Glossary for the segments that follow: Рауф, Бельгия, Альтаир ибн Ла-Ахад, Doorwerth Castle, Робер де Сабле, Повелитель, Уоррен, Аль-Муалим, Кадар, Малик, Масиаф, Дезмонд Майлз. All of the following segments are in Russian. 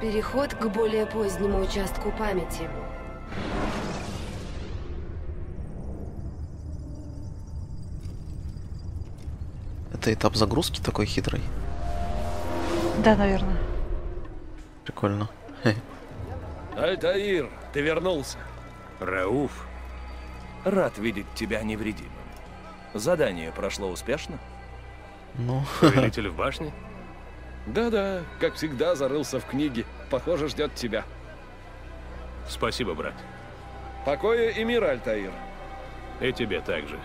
Переход к более позднему участку памяти. Это этап загрузки такой хитрый? Да, наверное. Прикольно. Альтаир, ты вернулся. Рауф, рад видеть тебя невредимым. Задание прошло успешно? Ну... Повелитель в башне? Да-да, как всегда зарылся в книге. Похоже, ждет тебя. Спасибо, брат. Покоя и мира, Альтаир. И тебе также.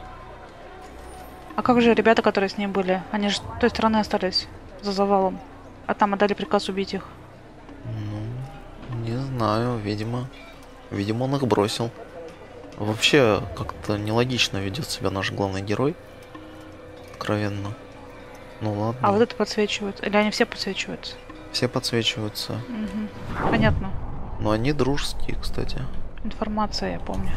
А как же ребята, которые с ним были? Они же с той стороны остались за завалом. А там отдали приказ убить их. Ну, не знаю, видимо. Видимо, он их бросил. Вообще, как-то нелогично ведет себя наш главный герой. Откровенно. Ну ладно. А вот это подсвечивают. Или они все подсвечиваются? Все подсвечиваются. Угу. Понятно. Но они дружеские, кстати. Информация, я помню.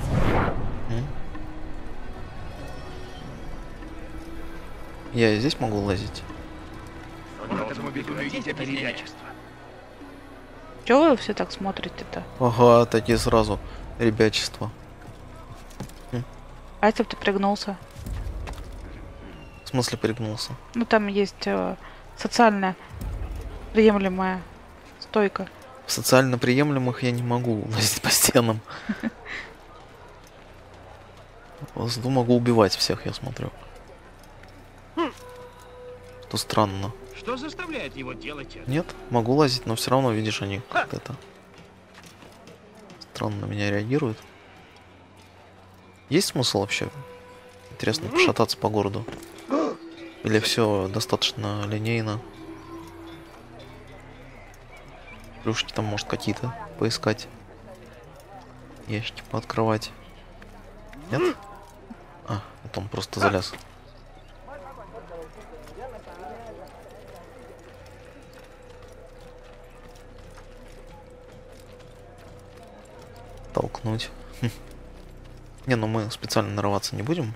Я и здесь могу лазить. Чего вы все так смотрите-то? Ага, такие сразу. Ребячество. А если бы ты пригнулся? В смысле пригнулся? Ну там есть социально приемлемая стойка. В социально приемлемых я не могу лазить по стенам. Зато могу убивать всех, я смотрю. Что странно. Что заставляет его делать это? Нет, могу лазить, но все равно, видишь, они как-то это... Странно на меня реагируют. Есть смысл вообще? Интересно, пошататься по городу. Или все достаточно линейно? Плюшки там, может, какие-то поискать. Ящики пооткрывать. Нет? А, потом просто залез. Толкнуть. Не, ну мы специально нарываться не будем.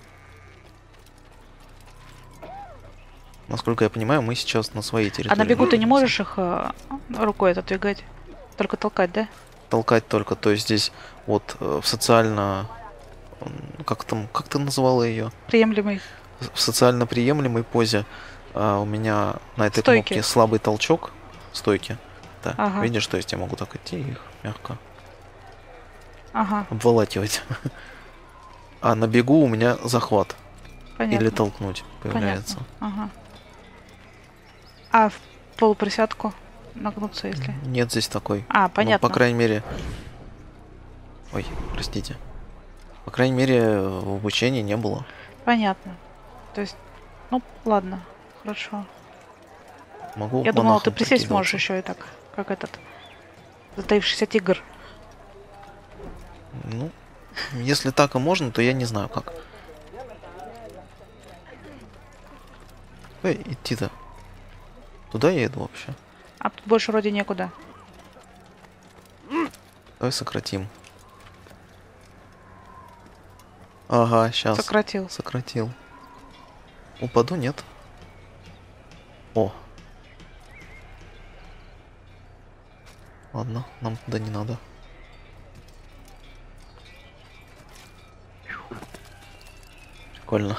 Насколько я понимаю, мы сейчас на своей территории. А на бегу ты не можешь их рукой отодвигать? Только толкать, да? Толкать только. То есть здесь вот в социально... Как там? Как ты называла ее? Приемлемый. В социально приемлемой позе у меня на этой кнопке слабый толчок. Стойки. Да. Ага. Видишь, то есть я могу так идти их мягко. Ага. Обволакивать. А на бегу у меня захват. Понятно. Или толкнуть появляется. Ага. А в полуприсядку нагнуться, если? Нет, здесь такой. А, понятно. Ну, по крайней мере... Ой, простите. По крайней мере, в обучении не было. Понятно. То есть, ну, ладно. Хорошо. Могу. Я думала, ты присесть можешь еще и так, как этот затаившийся тигр. Ну, если так и можно, то я не знаю как. Эй, идти-то. Туда я иду вообще. А тут больше вроде некуда. Давай сократим. Ага, сейчас. Сократил. Сократил. Упаду, нет? О. Ладно, нам туда не надо. Прикольно.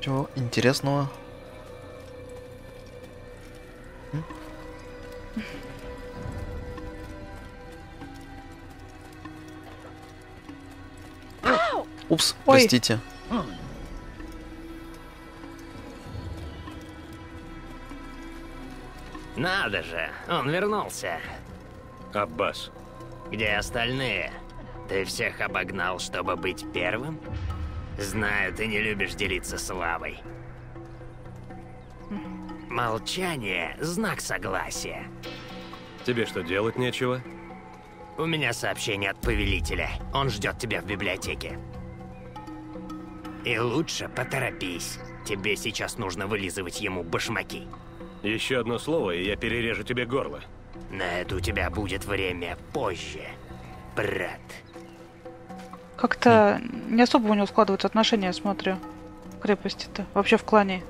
Чего интересного? Упс, ой. Простите. Надо же, он вернулся. Аббас. Где остальные? Ты всех обогнал, чтобы быть первым? Знаю, ты не любишь делиться славой. Молчание – знак согласия. Тебе что, делать нечего? У меня сообщение от повелителя. Он ждет тебя в библиотеке. И лучше поторопись. Тебе сейчас нужно вылизывать ему башмаки. Еще одно слово, и я перережу тебе горло. На это у тебя будет время позже, брат. Как-то не особо у него складываются отношения, смотрю. В крепости-то. Вообще в клане.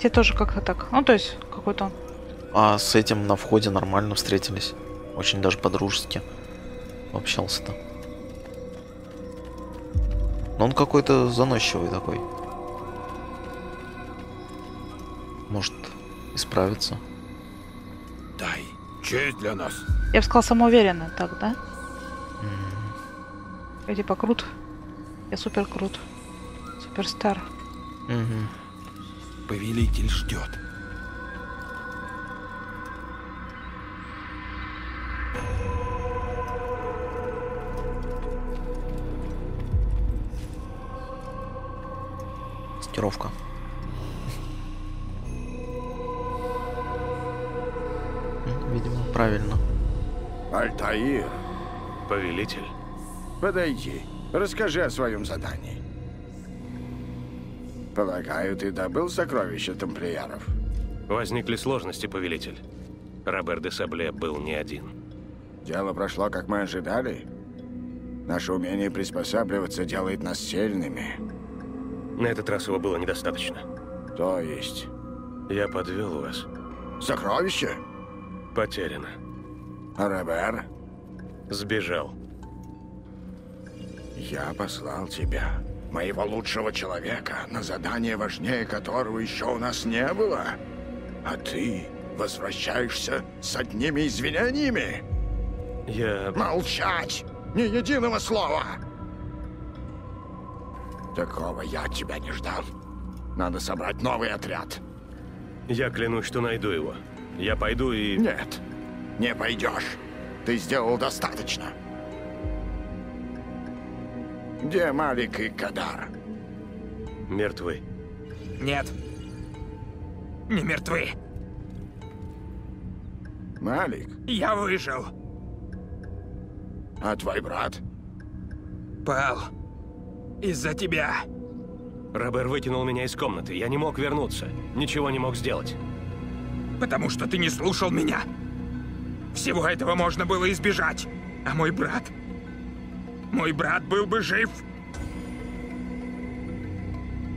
Те тоже как-то так. Ну, то есть, какой-то он. А с этим на входе нормально встретились. Очень даже по-дружески общался-то. Но он какой-то заносчивый такой. Может, исправиться. Дай честь для нас. Я бы сказал, самоуверенно так, да? Я типа крут. Я супер крут. Суперстар. Повелитель ждет. Стировка. Видимо, правильно. Альтаир. Повелитель. Подойди, расскажи о своем задании. Полагаю, ты добыл сокровища тамплиеров? Возникли сложности, повелитель. Робер де Сабле был не один. Дело прошло, как мы ожидали. Наше умение приспосабливаться делает нас сильными. На этот раз его было недостаточно. То есть? Я подвел вас. Сокровище? Потеряно. Робер? Сбежал. Я послал тебя, моего лучшего человека, на задание, важнее которого еще у нас не было. А ты возвращаешься с одними извинениями? Я... Молчать! Ни единого слова! Такого я от тебя не ждал. Надо собрать новый отряд. Я клянусь, что найду его. Я пойду и... Нет, не пойдешь. Ты сделал достаточно. Где Малик и Кадар? Мертвы. Нет. Не мертвы. Малик? Я выжил. А твой брат? Пал. Из-за тебя. Робер выкинул меня из комнаты. Я не мог вернуться. Ничего не мог сделать. Потому что ты не слушал меня. Всего этого можно было избежать. А мой брат... Мой брат был бы жив.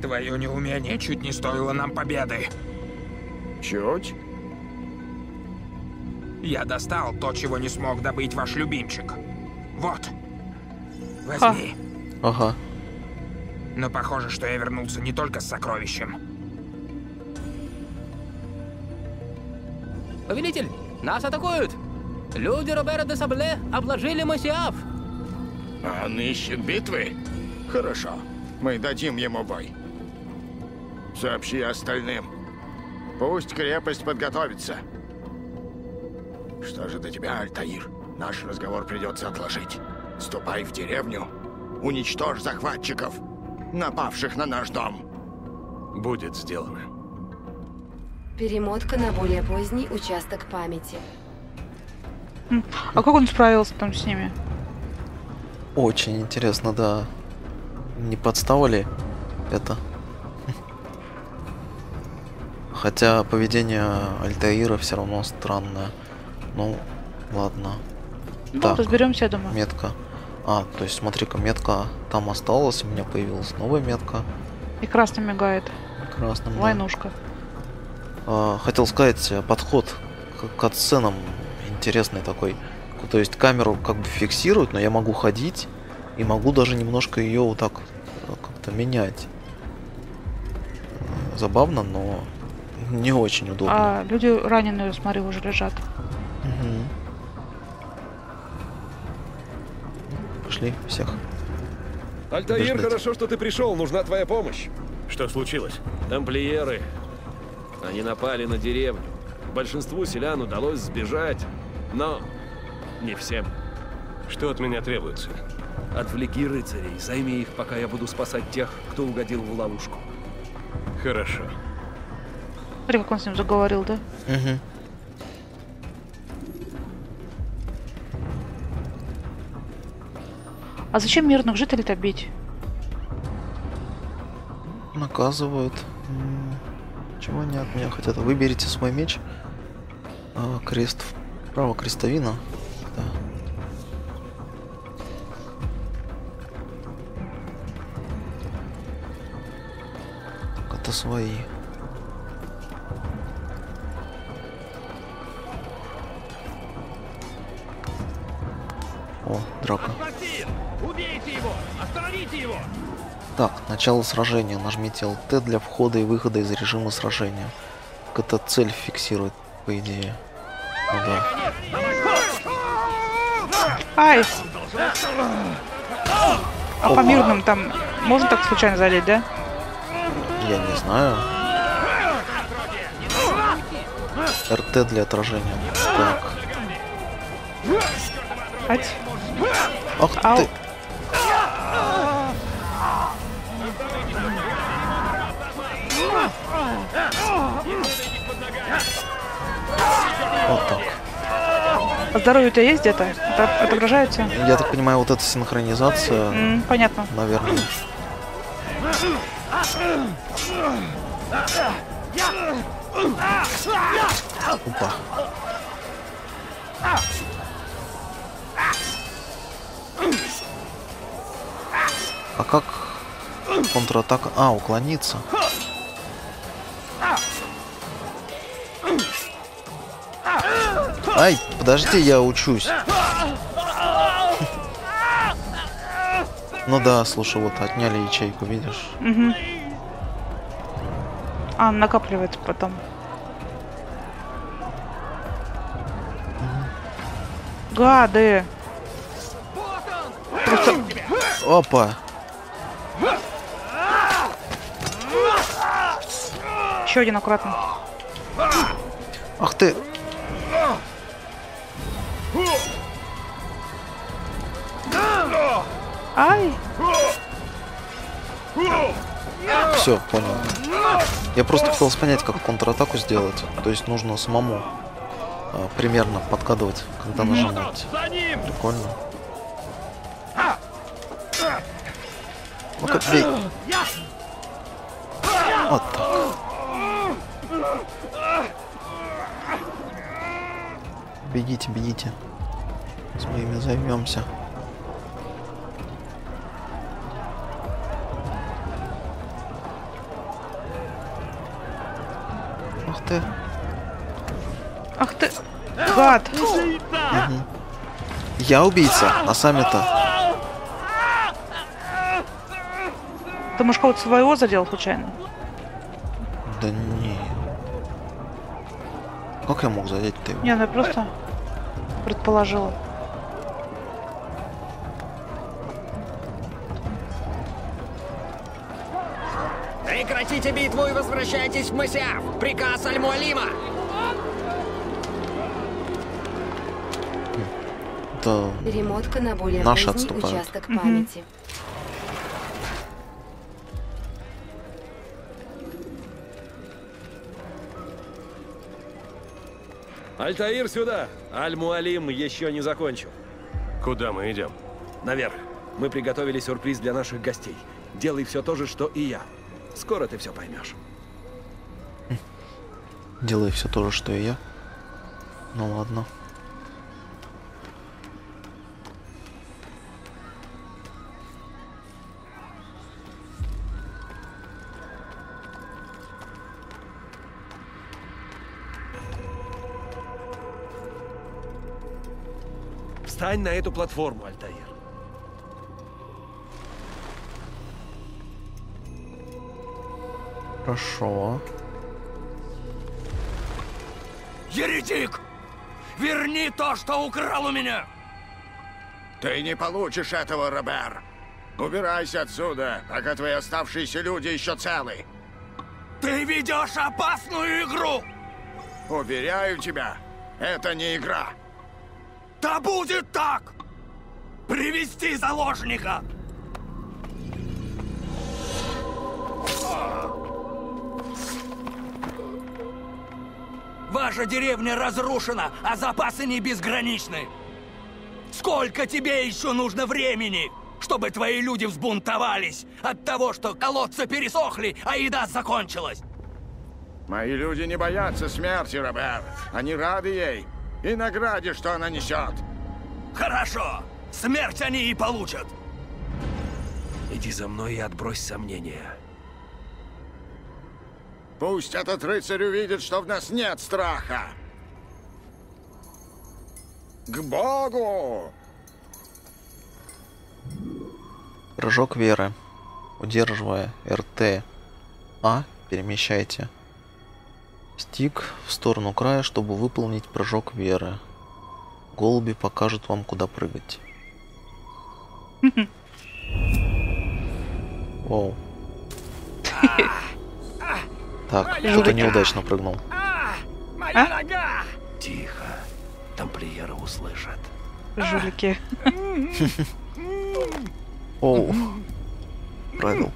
Твое неумение чуть не стоило нам победы. Чуть? Я достал то, чего не смог добыть ваш любимчик. Вот. Возьми. Ага. Но похоже, что я вернулся не только с сокровищем. Повелитель, нас атакуют! Люди Робера де Сабле обложили Масиаф. Он ищет битвы? Хорошо. Мы дадим ему бой. Сообщи остальным. Пусть крепость подготовится. Что же до тебя, Альтаир? Наш разговор придется отложить. Ступай в деревню. Уничтожь захватчиков, напавших на наш дом. Будет сделано. Перемотка на более поздний участок памяти. А как он справился там с ними? Очень интересно, да. Не подстава ли это? Хотя поведение Альтаира все равно странное. Ну, ладно. Ну, так, разберемся, я думаю. Метка. А, то есть, смотри-ка, метка там осталась, у меня появилась новая метка. И красно мигает. Красно. Войнушка. Да. Хотел сказать, подход к катсценам интересный такой. То есть камеру как бы фиксируют, но я могу ходить и могу даже немножко ее вот так как-то менять. Забавно, но не очень удобно. А люди раненые, смотри, уже лежат. Угу. Пошли всех. Альтаир, хорошо, что ты пришел, нужна твоя помощь. Что случилось? Тамплиеры. Они напали на деревню. Большинству селян удалось сбежать, но... Не всем. Что от меня требуется? Отвлеки рыцарей, займи их, пока я буду спасать тех, кто угодил в ловушку. Хорошо. Смотри, как он с ним заговорил, да? Угу. А зачем мирных жителей-то бить? указывают. Чего они от меня хотят? Выберите свой меч. Крест вправо, крестовина. Да. Так, это свои. О, драка. Убейте его! Остановите его! Так, начало сражения. Нажмите ЛТ для входа и выхода из режима сражения. Так, это цель фиксирует, по идее. Ну, да. Ай! А по мирным там можно так случайно залить, да? Я не знаю. РТ для отражения. Так. Ать. Ах ау. Ты! Вот так. А здоровье-то есть где-то? Отображается? Я так понимаю, вот эта синхронизация. Понятно. Наверное. Опа. А как контратака? А, уклониться. Ай, подожди, я учусь. Ну да, слушай, вот отняли ячейку, видишь? Угу. А, накапливается потом. Угу. Гады. Просто... Опа. Еще один аккуратно. Ах ты. Ай. Все, понял. Я просто пытался понять, как контратаку сделать. То есть нужно самому примерно подкадывать, когда нажимать. Прикольно. Ну-ка, бей. Вот так. Бегите, бегите. С моими займемся. Ах ты. Ах ты. Гад. Угу. Я убийца, а сами-то. Ты, может, кого-то своего задел случайно? Да не. Как я мог задеть-то его? Не, ну я просто предположила. Прекратите битву и возвращайтесь в Масиаф! Приказ Аль-Муалима! Это перемотка на более поздний участок памяти. Альтаир, сюда! Аль-Муалим еще не закончил. Куда мы идем? Наверх. Мы приготовили сюрприз для наших гостей. Делай все то же, что и я. Скоро ты все поймешь. Делай все то же, что и я. Ну ладно. Встань на эту платформу, Альтаир. Хорошо. Еретик! Верни то, что украл у меня! Ты не получишь этого, Робер. Убирайся отсюда, пока твои оставшиеся люди еще целы. Ты ведешь опасную игру! Уверяю тебя, это не игра. Да будет так! Привести заложника! Ваша деревня разрушена, а запасы не безграничны. Сколько тебе еще нужно времени? чтобы твои люди взбунтовались от того, что колодцы пересохли, а еда закончилась. Мои люди не боятся смерти, Роберт. Они рады ей и награде, что она несет. Хорошо. Смерть они и получат. Иди за мной и отбрось сомнения. Пусть этот рыцарь увидит, что в нас нет страха. К Богу! Прыжок веры. Удерживая РТ А, перемещайте стик в сторону края, чтобы выполнить прыжок веры. Голуби покажут вам, куда прыгать. Воу. Так, что-то неудачно прыгнул. Моя нога! Тихо. Тамплиеры услышат. Жулики. Оу. Правил.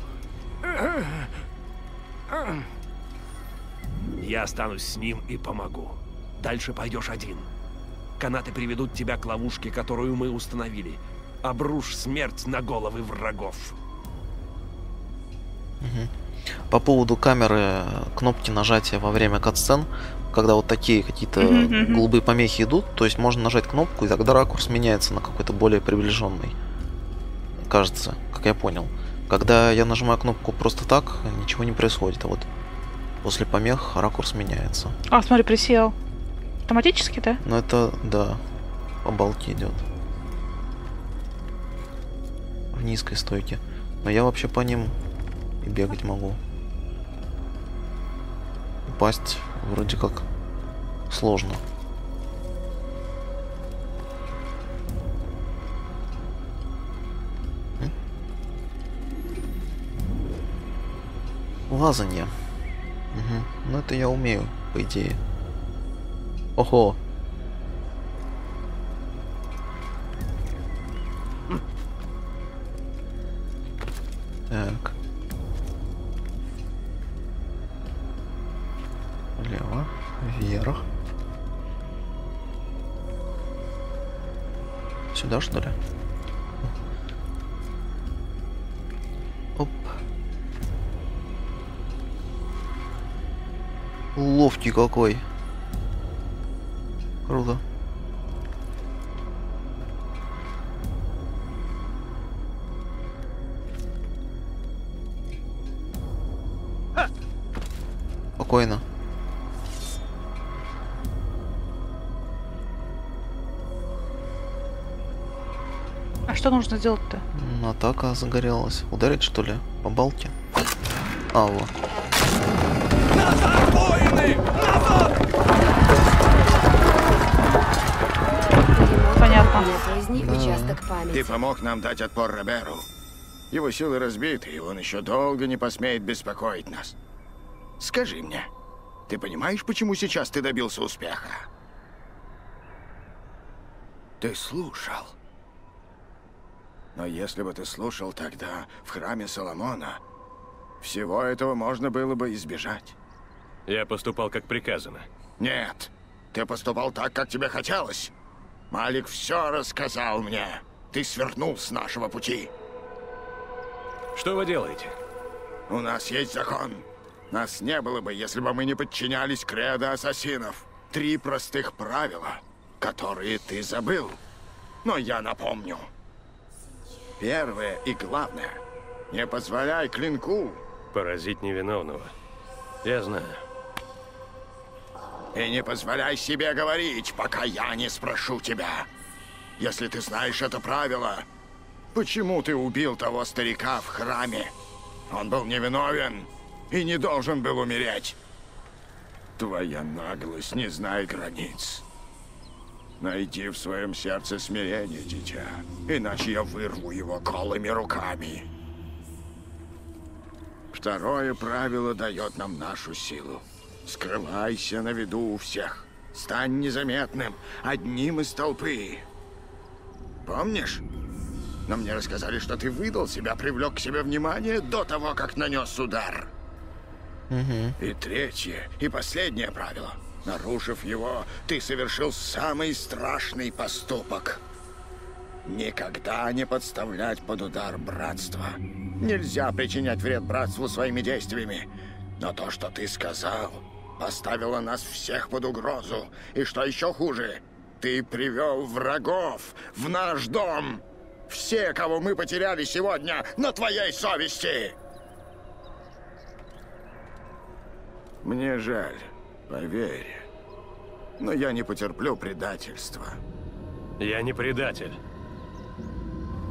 Я останусь с ним и помогу. Дальше пойдешь один. Канаты приведут тебя к ловушке, которую мы установили. Обрушь смерть на головы врагов. По поводу камеры, кнопки нажатия во время катсцен, когда вот такие какие-то голубые помехи идут, то есть можно нажать кнопку, и тогда ракурс меняется на какой-то более приближенный. Кажется, как я понял. Когда я нажимаю кнопку просто так, ничего не происходит, а вот после помех ракурс меняется. А, смотри, присел. Автоматически, да? Ну это, да, по балке идет. В низкой стойке. Но я вообще по ним и бегать могу. Упасть вроде как сложно. Лазанье. Угу. Ну это я умею, по идее. Ого. Так. Влево, вверх. Сюда, что ли? Оп. Ловкий какой. Круто. Спокойно. А что нужно сделать-то? Атака загорелась. Ударить, что ли? По балке? А, вот. Назад, воины! Назад! Понятно. Да. Ты помог нам дать отпор Роберу. Его силы разбиты, и он еще долго не посмеет беспокоить нас. Скажи мне, ты понимаешь, почему сейчас ты добился успеха? Ты слушал. Но если бы ты слушал тогда в храме Соломона, всего этого можно было бы избежать. Я поступал, как приказано. Нет, ты поступал так, как тебе хотелось. Малик все рассказал мне. Ты свернул с нашего пути. Что вы делаете? У нас есть закон. Нас не было бы, если бы мы не подчинялись кредо ассасинов. 3 простых правила, которые ты забыл. Но я напомню. Первое и главное. Не позволяй клинку поразить невиновного. Я знаю. И не позволяй себе говорить, пока я не спрошу тебя. Если ты знаешь это правило, почему ты убил того старика в храме? Он был невиновен и не должен был умереть. Твоя наглость не знает границ. Найди в своем сердце смирение, дитя, иначе я вырву его голыми руками. Второе правило дает нам нашу силу. Скрывайся на виду у всех. Стань незаметным, одним из толпы. Помнишь? Но мне рассказали, что ты выдал себя, привлек к себе внимание до того, как нанес удар. И третье, и последнее правило. Нарушив его, ты совершил самый страшный поступок. Никогда не подставлять под удар братство. Нельзя причинять вред братству своими действиями. Но то, что ты сказал, поставило нас всех под угрозу. И что еще хуже, ты привел врагов в наш дом. Все, кого мы потеряли сегодня, на твоей совести. Мне жаль, поверь. Но я не потерплю предательства. Я не предатель.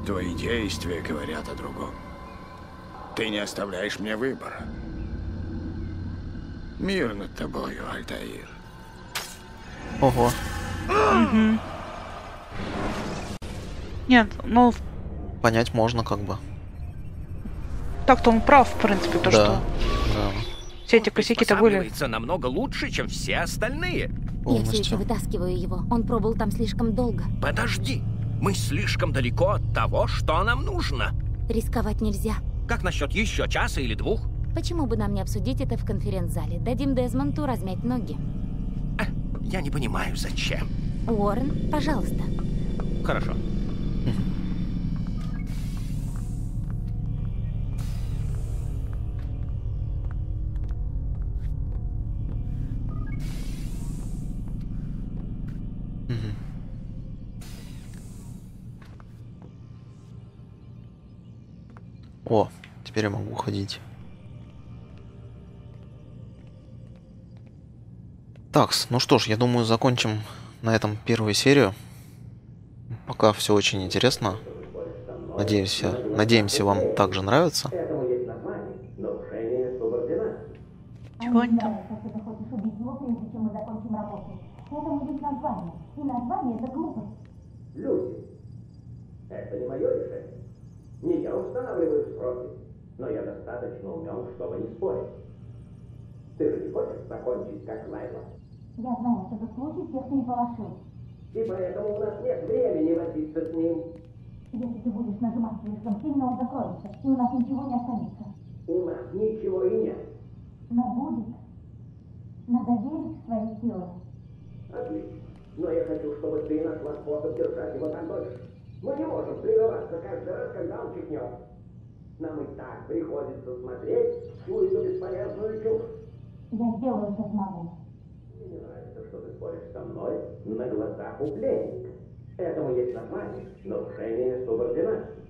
Твои действия говорят о другом. Ты не оставляешь мне выбора. Мир над тобою, Альтаир. Ого. Угу. Нет, ну... Понять можно как бы. Так-то он прав, в принципе, то, да, что... Да. Все эти косяки-то были намного лучше, чем все остальные. Я все еще вытаскиваю его. Он пробыл там слишком долго. Подожди. Мы слишком далеко от того, что нам нужно. Рисковать нельзя. Как насчет еще часа или двух? Почему бы нам не обсудить это в конференц-зале? Дадим Дезмонду размять ноги. Я не понимаю, зачем. Уоррен, пожалуйста. Хорошо. О, теперь я могу уходить. Так, ну что ж, я думаю, закончим на этом первую серию. Пока все очень интересно. Надеемся, вам также нравится. Чего они там? Это не мое решение. Не я устанавливаю сроки, но я достаточно умен, чтобы не спорить. Ты же не хочешь закончить как Лайла? Я знаю, чтобы слушать тех, кто не положил. И поэтому у нас нет времени возиться с ним. Если ты будешь нажимать слишком сильно, он закроется, и у нас ничего не останется. У нас ничего и нет. Но будет. Надо верить в свои силы. Отлично. Но я хочу, чтобы ты нашла способ держать его там дольше. Мы не можем прерываться каждый раз, когда он чихнет. Нам и так приходится смотреть всю эту бесполезную чушь. Я сделаю, что смогу. Мне нравится, что ты споришь со мной на глазах у пленника. Этому есть название — нарушение субординации.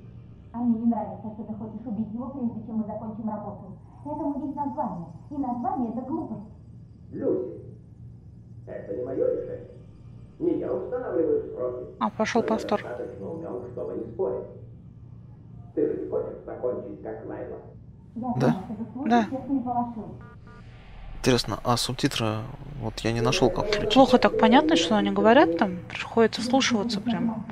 А мне не нравится, что ты хочешь убить его, прежде чем мы закончим работу. Этому есть название, и название — это глупость. Люди, это не мое решение. Не я устанавливаю сроки. А, пошел повтор. Достаточно умен, чтобы не спорить. Ты же не хочешь закончить как Лайла? Да. Да. Интересно, а субтитры вот я не нашел как включить. Плохо так понятно, что они говорят там. Приходится вслушиваться прямо.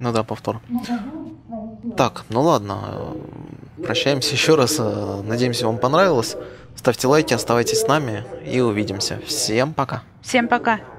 Ну да, повтор. Так, ну ладно. Прощаемся еще раз. Надеемся, вам понравилось. Ставьте лайки, оставайтесь с нами и увидимся. Всем пока. Всем пока.